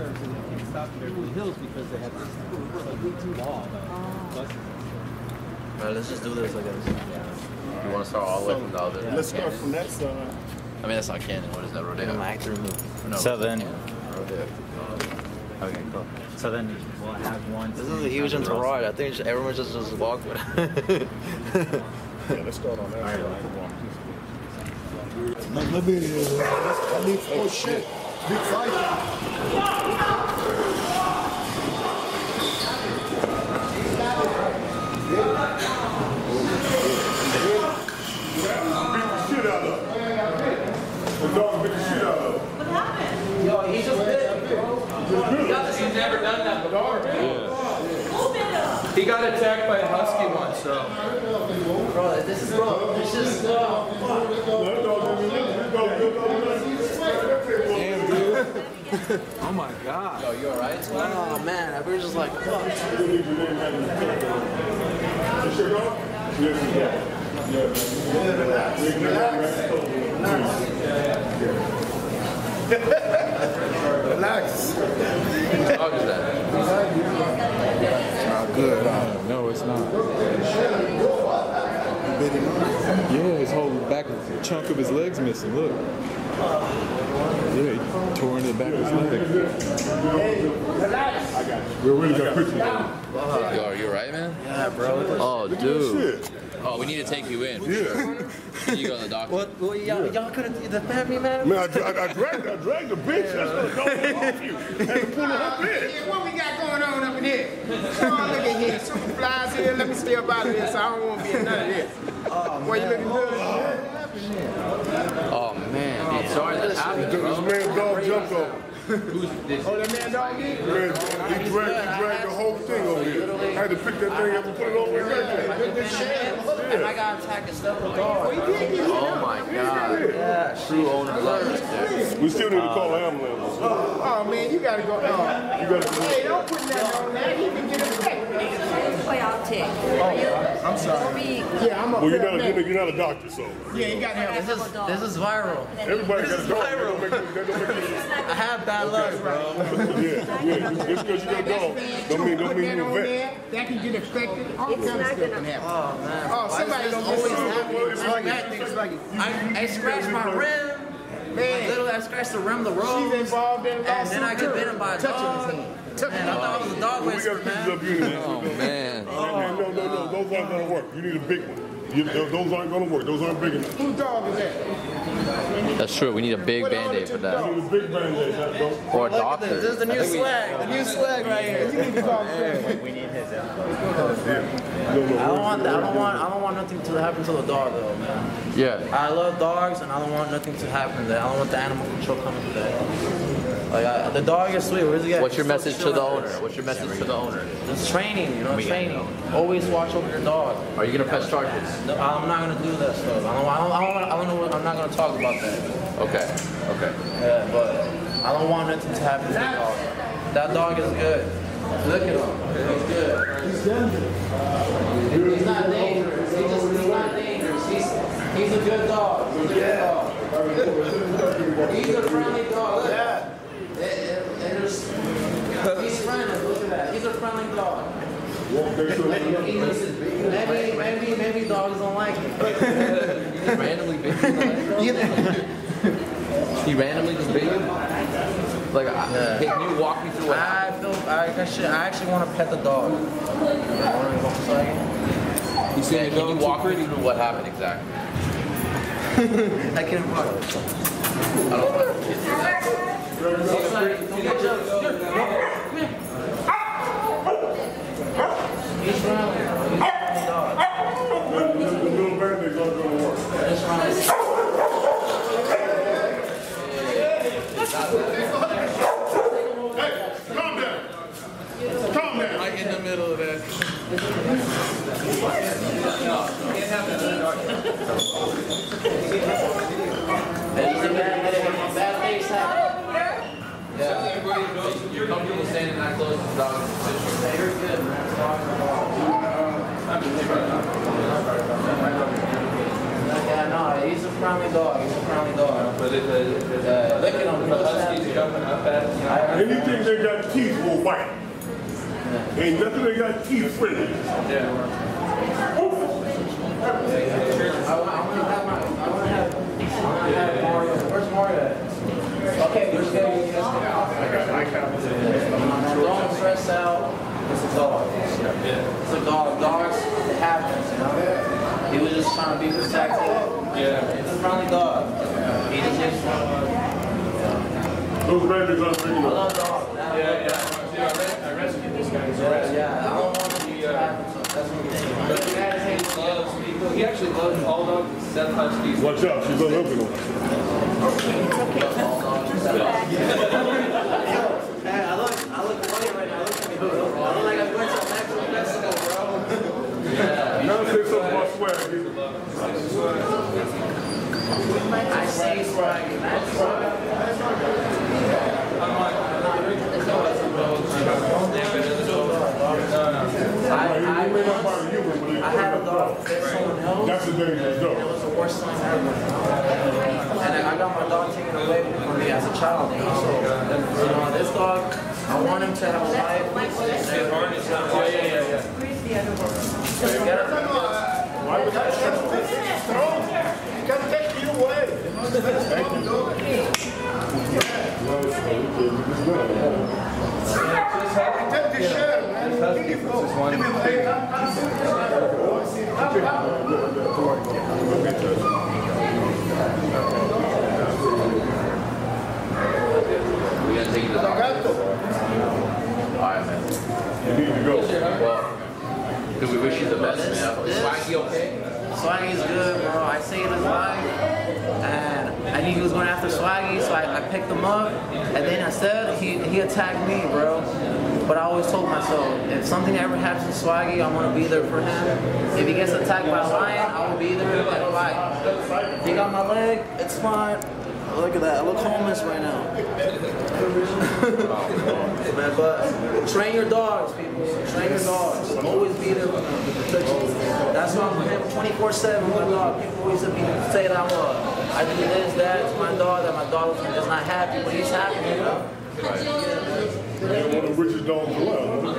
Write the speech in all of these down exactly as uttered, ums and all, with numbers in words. terms, and they can't stop in Beverly Hills because they have this like too long uh, buses. All right, let's just do this, I guess. Yeah. You want to start all the way from the other? Yeah, let's start from that side. I mean, that's not Cannon. What is that, Rodeo? Like no, so then, Rodeo. Okay, cool. So then we'll have one. This is a huge entourage. I think everyone just just walk with it. Yeah, let's start on that. All right, like, let, let me. Uh, leave, oh shit! Big fight! Beat the shit out of him. Dog beat the shit out of him. What happened? Yo, he just bit him. He's never done that before. Yeah. Who bit him? He got attacked by a husky once, so. Bro, this is bro. This is bro. Damn, dude. Oh my god. Yo, you alright? Oh man, we were just like, fuck. Yeah. Yeah, relax. Relax. Relax. How dog is that? It's not good. Uh, no, it's not. Yeah, his whole back chunk of his leg's missing. Look. Yeah, he tore into the back of his leg. We're really gonna put you down. Yo, are you alright, man? Yeah, bro. Oh, dude. Oh, we need to take you in. Yeah. Sure. You go to the doctor. Well, well y'all yeah. could have the family man. Man, I, I, I dragged, I dragged the bitch. Yeah. That's what I told off you. Had to pull her up in. What we got going on up in here? Oh, look at here. Some flies here. Let me stay up out of here, so I don't want to be in none of this. Oh, boy, man. You looking good? Oh, man. Oh, man. Sorry that happened. This man's dog jumped over. Who's this? Oh, that man dog did? Man, he dragged, he dragged the whole thing over here. I had to pick that thing up and put it over here. And I got attacked and stuff with dogs. Oh my god. Yeah. True owner love. We still need to call an ambulance. Oh man, you gotta go. You gotta go. Hey, don't put that on that. He can get attacked. Let's play out tick. I'm sorry. Yeah, I'm a well, you're not a, you're not a doctor, so. Yeah, you gotta have this. Is, this is viral. Everybody got a dog. I have bad luck, bro. Yeah, yeah. Just because you got a dog, don't mean don't mean you're a vet. That can get affected. All kinds of stuff can happen. Oh man. Oh, somebody's always happening. I, I scratched my rim. Man. I literally, I scratched the rim of the road. She's involved in and then I get bitten by a dog. Man, I thought it was a dog whisperer, man. Oh, man. Oh, no, no, no. Those aren't going to work. You need a big one. You, those aren't going to work. Those aren't big enough. Whose dog is that? That's true. We need a big Band-Aid for that. We need a big Band-Aid. Or a doctor. This is the new swag. The new swag right here. We need his help. I don't want that. I don't want. I don't want nothing to happen to the dog, though, man. Yeah. I love dogs, and I don't want nothing to happen there. I don't want the animal control coming to that. Like I, the dog is sweet. Where's he at? What's your message to the owner? What's your message to the owner? Just training, you know, training. Always watch over your dog. Are you gonna press charges? No, I'm not gonna do that stuff. I don't. I don't. I don't, I don't know. What, I'm not gonna talk about that. Okay. Okay. Yeah, but I don't want nothing to happen to the dog. That dog is good. Look at him. He's good. He's good. He's not dangerous. He just, he's not dangerous. He's, he's a good dog. He's a good dog. He's a friendly dog. Look. Yeah. It, it, it is, he's friendly. Look at that. He's a friendly dog. Maybe, maybe, maybe dogs don't like him. He just randomly bit you. He randomly just bit you. Like, yeah. Can you walk me through it? I feel, I, I, should, I actually want to pet the dog. I want to go inside. You see, yeah, can you walk me through what happened exactly? I can't walk. I don't want to kiss you. Don't get jealous. Come here. He's running. He's running dog. The little bird is going to work. He's running. Right in the middle of that. Yeah. You're comfortable standing that close to the dog. You're good, man. No, he's a friendly dog. He's a friendly dog. Look at him. The husky's jumping up at Anything that got teeth will bite. Ain't nothing that got teeth friendly. Yeah. Oof. I want to have my, I want to have, I want to have Mario. Where's Mario at? Okay, we're staying. I got my Don't stress out. It's a dog. Yeah. It's a dog. Dogs, it happens, you know? He was just trying to be protected. Yeah. It's a friendly dog. He just Those babies are pretty. I love dogs. Yeah, yeah. yeah. I rescued this guy. He's arrested. Yeah, yeah. I don't want to be, uh, that's what we think. But he actually loves people. He actually loves all dogs except Huskies. Watch out, she's not helping them. It's okay. All dogs except Huskies. I look, I look funny right now. I look like I'm going to Mexico, bro. Yeah. Now say something about swag, dude. I say swag. That's swag. I had a dog that someone held. That's the dangerous dog. It was the worst thing ever. And I got my dog taken away from me as a child. So, you know, this dog. I want him to have a life. Oh, yeah, yeah, yeah. Where's the other one? Why would I struggle? It's strong. It can take you away. Thank you. Take the share, man. Give it away. We're going to take the dog. Alright, man. You need to go. Well, do we wish you the best, man? Swaggy okay? Swaggy's good, bro. I saved his life. And I knew he was going after Swaggy, so I, I picked him up. And then I said, he, he attacked me, bro. But I always told myself, if something ever happens to Swaggy, I'm going to be there for him. If he gets attacked by a lion, I will be there. Like, like, he got my leg, it's fine. Look at that, I look homeless right now. Man, but train your dogs, people. Train your dogs. Always be there with them. That's why I'm with him twenty-four seven with my dog. People used to be, say that I was. I do this, that, to my dog, that my dog is not happy, but he's happy, you know? You're one of the richest dogs around.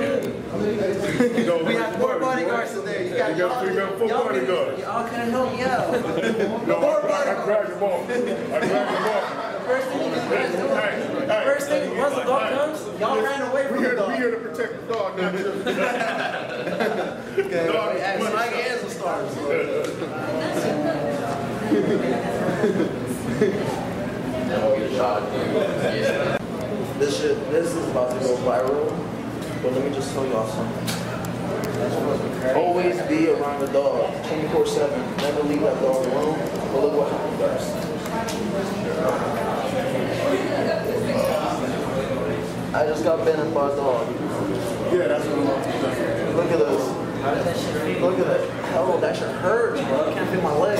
We have four bodyguards today. You got, you got, you got four bodyguards. Y'all couldn't help me out. No, I dragged them off. I dragged them off. First thing you do, first thing, once the dog comes, y'all ran away from the dog. We're here to protect the dog. Okay, so I can answer stars. This shit, this is about to go viral, but let me just tell y'all something. Always be around the dog, twenty-four seven. Never leave that dog alone. But look what happened first. I just got bitten by a dog. Yeah, that's what I'm talking. Look at this. Look at that. Oh, that shit hurts, bro. I can't feel my leg.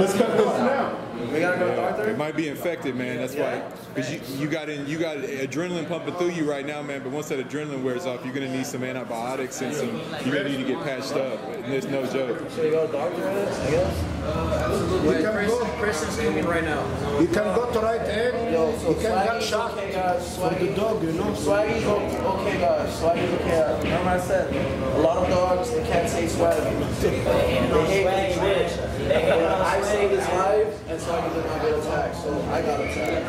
Let's cut this now. We gotta go to Arthur? It might be infected, man. That's yeah. why. Because you, you got in, you got adrenaline pumping through you right now, man. But once that adrenaline wears off, you're gonna need some antibiotics and some. You're gonna need to get patched up. And there's no joke. Should we go to Doctor Ed, I guess? Uh, absolutely. You can go. Preston's coming right now. You can go to right end. Yo, so you can get shot. Okay, guys. Swaggy, the dog, you know. Swaggy's okay, guys. Swaggy's okay. Remember I said, a lot of dogs they can't say Swaggy. They hate Swaggy. I saved his life, and so I did not get attacked, so I got attacked.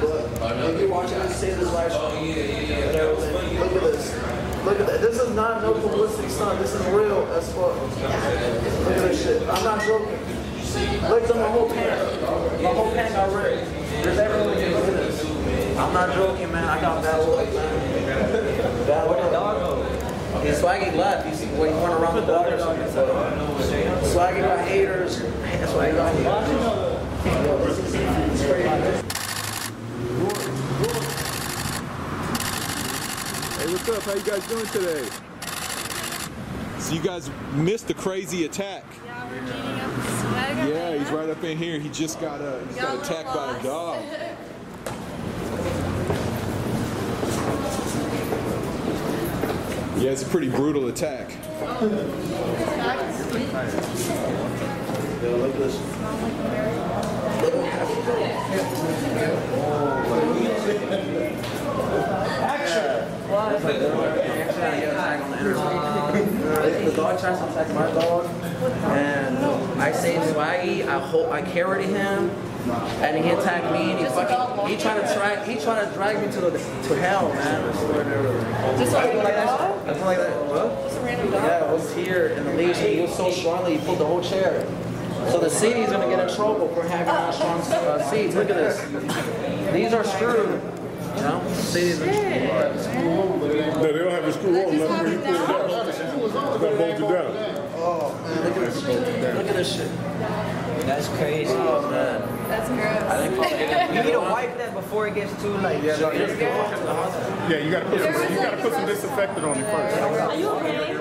But if you're watching this, save his life. Oh, yeah, yeah, yeah. Look at this. Look at that. This is not no publicity stunt. This is real as fuck. Look at this shit. I'm not joking. Look at my whole pant. My whole pant got ripped. There's everyone here. Look at this. I'm not joking, man. I got bad luck, man. Bad luck. And Swaggy left. You see, when he went around the water, so Swaggy got haters. That's why he got haters. It's crazy. Hey, what's up? How you guys doing today? So you guys missed the crazy attack. Yeah, we're meeting up with Swaggy. Yeah, he's right up in here. He just got, uh, he got attacked by a dog. Yeah, it's a pretty brutal attack. Oh, look at this. It's like the attack on the internet. The dog tries to attack my dog, and I saved Swaggy. I hope I carried him, and he attacked me. And he fucking he tried to drag he tried to drag me to the to hell, man. Just like that. I feel like that. What? Just a random dog. Yeah, it was here in the leash. He was so strongly, he pulled the whole chair. So the C D is gonna get in trouble for having our strong uh, seeds. Look at this. These are screwed. You know, C Ds are screwed. No, they don't have a screw on. They have it down. It's not bolted down. Oh man, look at this shit. Look at this shit. That's crazy. Oh man, that's gross. You need to wipe that before it gets too like. Yeah, so yeah, you gotta put some, you gotta put some disinfectant on it first. Are you okay?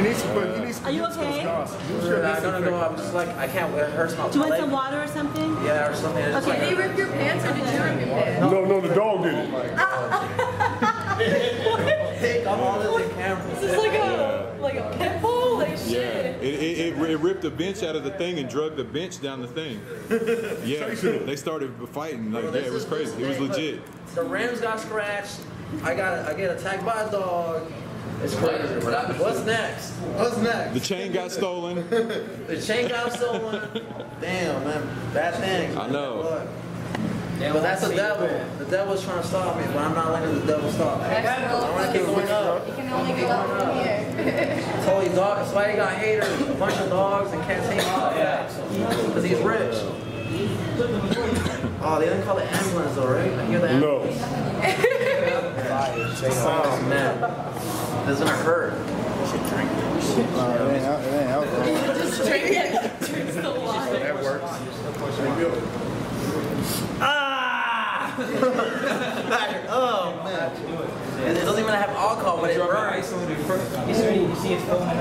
You need some, you need some, are you okay? Sure, I don't know. I'm just like, I can't. It hurts my. Do you want some water or something? Yeah, or something. Okay, did you rip your pants or did you rip your pants? No, no, the dog did it. What? I'm all in the camera. Is this like a like a pit bull? Like shit. Yeah, it, it it ripped the bench out of the thing and dragged the bench down the thing. Yeah, they started fighting. Like, yeah, it was crazy. It was legit. The rims got scratched. I got I get attacked by a dog. It's crazy. What's next? What's next? The chain got stolen. The chain got stolen. Damn, man. Bad thing. I know. But that's the devil. The devil's trying to stop me, but I'm not letting the devil stop me. I want to keep going up. You can only go up from here. So he's dog. That's why he got haters. A bunch of dogs and cats hate him. Because he's rich. Oh, they didn't call the ambulance though, right? I hear the ambulance. No. Oh, man. It doesn't hurt. You should drink it. Uh, it ain't alcohol. You just drink it. Drinks the water. That works. Ah! Oh, man. And it doesn't even have alcohol, but it burns. You see it filling up.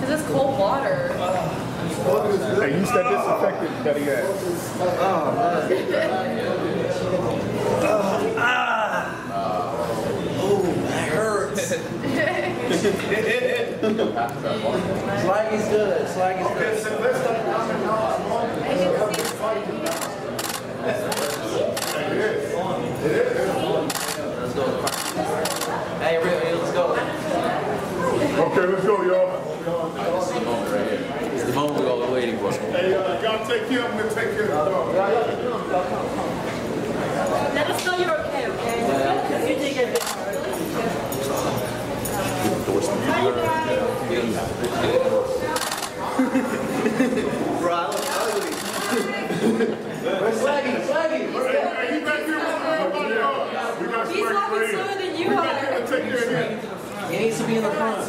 This is cold water. Hey, use that disinfectant that he had. Oh, man. Swaggy's good. Swaggy's good. Let's go. Hey, really, let's go. Okay, let's go, y'all. It's the moment we've all been waiting for. Hey, uh, y'all take care. I'm going to take care of the dog. Let us know you're okay, okay? Yeah. You take it. He needs to be in the front.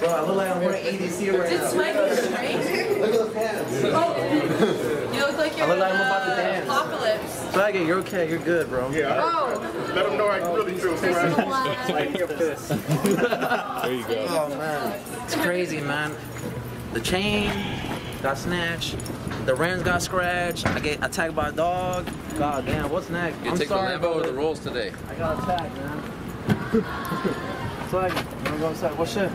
Bro, I look like I'm wearing A D C right now. Did Swaggy straight? Look at the pants. Oh. You look like you're I look like in I'm about to dance. Apocalypse. Swaggy, you're okay. You're good, bro. Yeah. Oh. Let him know I can really feel Swaggy. Swaggy, you're pissed. There you go. Oh, man. It's crazy, man. The chain got snatched. The rims got scratched. I get attacked by a dog. God damn, what's next? You I'm take sorry, the Lambo or the rolls today. I got attacked, man. Swaggy, I'm gonna go outside. What's shit?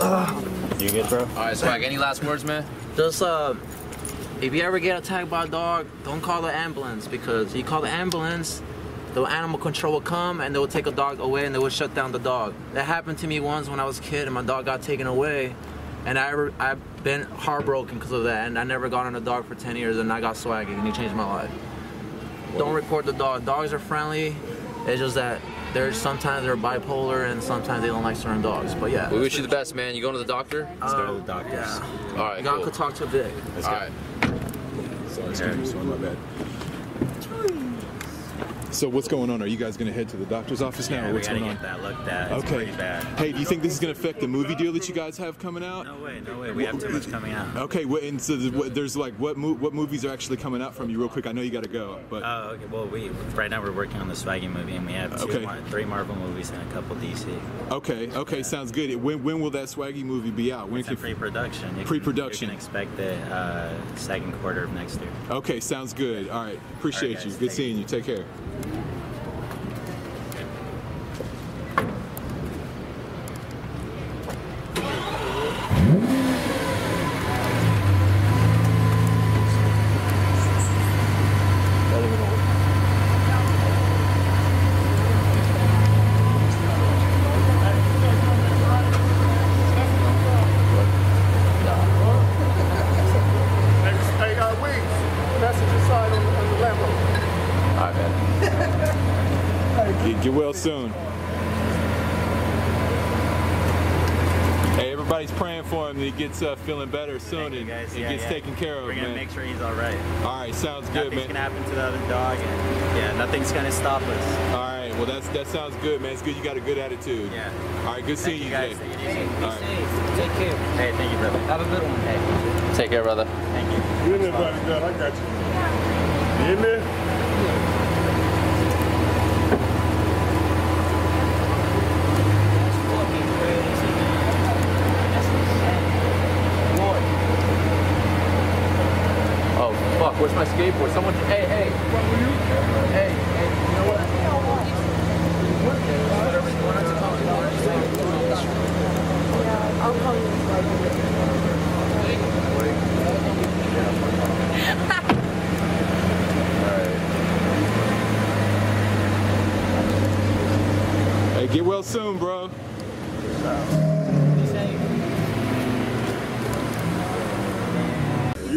Uh, you good, bro? All right, Swag. Any last words, man? Just uh, if you ever get attacked by a dog, don't call the ambulance, because if you call the ambulance, the animal control will come and they will take a dog away and they will shut down the dog. That happened to me once when I was a kid and my dog got taken away, and I re I've been heartbroken because of that, and I never got on a dog for ten years, and I got Swaggy and he changed my life. Don't report the dog. Dogs are friendly. It's just that there's sometimes they're bipolar and sometimes they don't like certain dogs. But yeah. We wish you the best, man. You going to the doctor? Let's go to the doctors. Yeah. All right. Y'all could talk to Vic. All right. Sorry, excuse me. Sorry, my bad. So what's going on? Are you guys going to head to the doctor's office now? Yeah, or what's going on? That looked at. It's okay. Bad. Hey, do you think this is going to affect the movie deal that you guys have coming out? No way, no way. We have too much coming out. Okay, well, and so there's like what mo what movies are actually coming out from you? Real quick, I know you got to go. But oh, okay. Well, we right now we're working on the Swaggy movie, and we have two, okay. one, three Marvel movies and a couple D C. Okay, okay, yeah. Sounds good. When when will that Swaggy movie be out? When it's can pre-production? Pre-production. You can expect the uh, second quarter of next year. Okay, sounds good. All right, appreciate All right, guys, you. Good seeing you. you. Take care. soon. Hey, everybody's praying for him that he gets uh, feeling better soon and, and yeah, gets yeah. taken care of. We're gonna man. make sure he's all right. All right, sounds nothing's good, man. Nothing's gonna happen to the other dog. And, yeah, nothing's gonna stop us. All right, well that's that sounds good, man. It's good you got a good attitude. Yeah. All right, good thank seeing you, guys. Jay. Hey, be all safe. Right. Take care. Hey, thank you, brother. Have a good one. Hey. Take care, brother. Thank you. You in there, buddy? Good. I got you. You in there? Where's my skateboard? Someone, hey, hey. What were you? Hey, hey, you know what? Yeah, I'll call you. All right. Hey, get well soon, bro.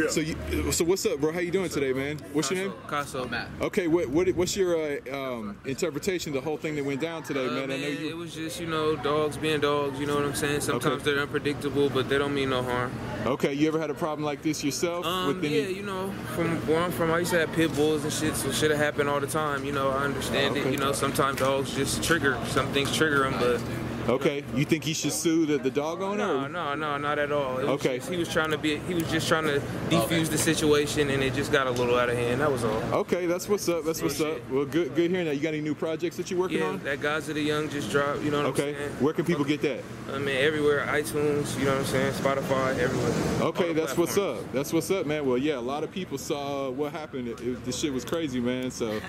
So, you, so what's up, bro? How you doing what's today, up, man? What's Caso, your name? Caso, Matt. Okay, what, what what's your uh, um, interpretation of the whole thing that went down today, uh, man? man? I know you. It was just, you know, dogs being dogs. You know what I'm saying? Sometimes okay. they're unpredictable, but they don't mean no harm. Okay, you ever had a problem like this yourself? Um, with any... Yeah, you know, from where I'm from, I used to have pit bulls and shit, so shit happened all the time. You know, I understand oh, okay. it. You know, sometimes dogs just trigger. Some things trigger them, but. Okay, you think he should sue the, the dog owner? No, no, no, not at all. It was okay. Just, he was trying to be, he was just trying to defuse okay. the situation, and it just got a little out of hand. That was all. Okay, that's what's up. That's what's up. Well, good, good hearing that. You got any new projects that you're working yeah, on? Yeah, that Gods of the Young just dropped. You know what okay. I'm saying? Okay. Where can people get that? I mean, everywhere. iTunes. You know what I'm saying? Spotify. Everywhere. Okay, that's platforms. what's up. That's what's up, man. Well, yeah, a lot of people saw what happened. It, it, this shit was crazy, man. So.